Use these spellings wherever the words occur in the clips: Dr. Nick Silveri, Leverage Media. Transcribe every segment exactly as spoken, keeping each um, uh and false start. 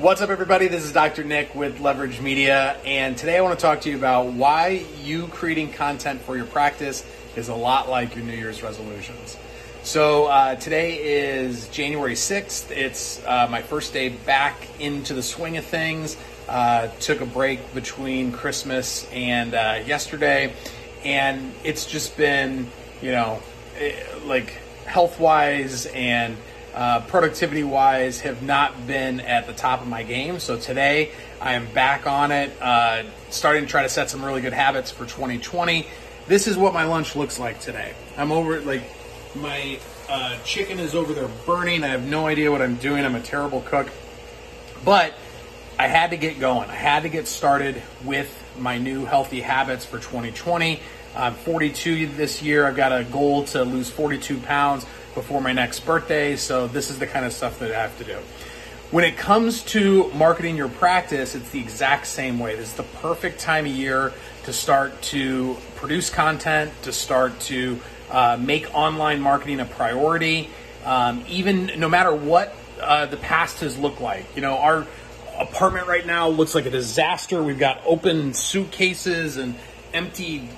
What's up, everybody? This is Doctor Nick with Leverage Media, and today I want to talk to you about why you creating content for your practice is a lot like your New Year's resolutions. So uh, today is January sixth. It's uh, my first day back into the swing of things. Uh, took a break between Christmas and uh, yesterday, and it's just been, you know, like health-wise and Uh, productivity-wise, have not been at the top of my game. So today, I am back on it, uh, starting to try to set some really good habits for twenty twenty. This is what my lunch looks like today. I'm over, like, my uh, chicken is over there burning. I have no idea what I'm doing. I'm a terrible cook. But I had to get going. I had to get started with my new healthy habits for twenty twenty. I'm forty-two this year. I've got a goal to lose forty-two pounds before my next birthday. So this is the kind of stuff that I have to do. When it comes to marketing your practice, it's the exact same way. This is the perfect time of year to start to produce content, to start to uh, make online marketing a priority, um, even no matter what uh, the past has looked like. You know, our apartment right now looks like a disaster. We've got open suitcases and empty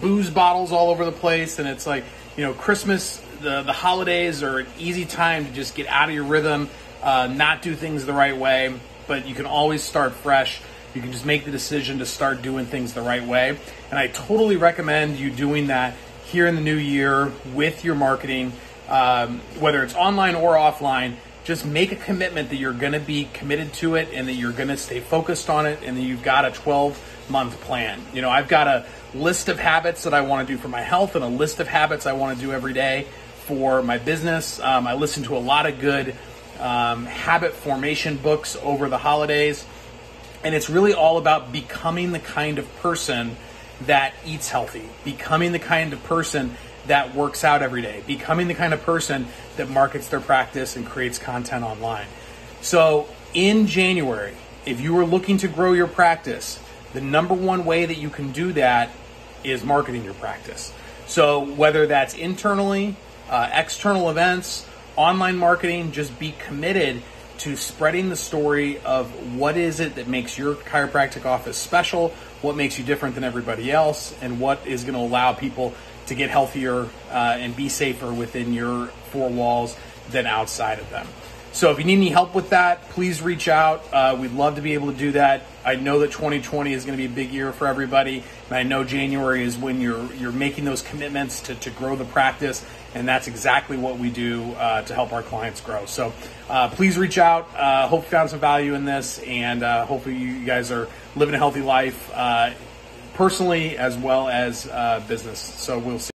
booze bottles all over the place, and it's like, you know, Christmas, the the holidays are an easy time to just get out of your rhythm, uh, not do things the right way, but you can always start fresh. You can just make the decision to start doing things the right way, and I totally recommend you doing that here in the new year with your marketing, um, whether it's online or offline. Just make a commitment that you're going to be committed to it and that you're going to stay focused on it and that you've got a twelve month plan. You know, I've got a list of habits that I want to do for my health and a list of habits I want to do every day for my business. Um, I listened to a lot of good um, habit formation books over the holidays, and it's really all about becoming the kind of person that eats healthy, becoming the kind of person that works out every day, becoming the kind of person that markets their practice and creates content online. So in January, if you are looking to grow your practice, the number one way that you can do that is marketing your practice. So whether that's internally, uh, external events, online marketing, just be committed to spreading the story of what is it that makes your chiropractic office special, what makes you different than everybody else, and what is going to allow people to get healthier uh, and be safer within your four walls than outside of them. So if you need any help with that, please reach out. Uh, we'd love to be able to do that. I know that twenty twenty is going to be a big year for everybody, and I know January is when you're you're making those commitments to, to grow the practice, and that's exactly what we do uh, to help our clients grow. So uh, please reach out. Uh, hope you found some value in this, and uh, hopefully you guys are living a healthy life, uh, personally as well as uh, business. So we'll see.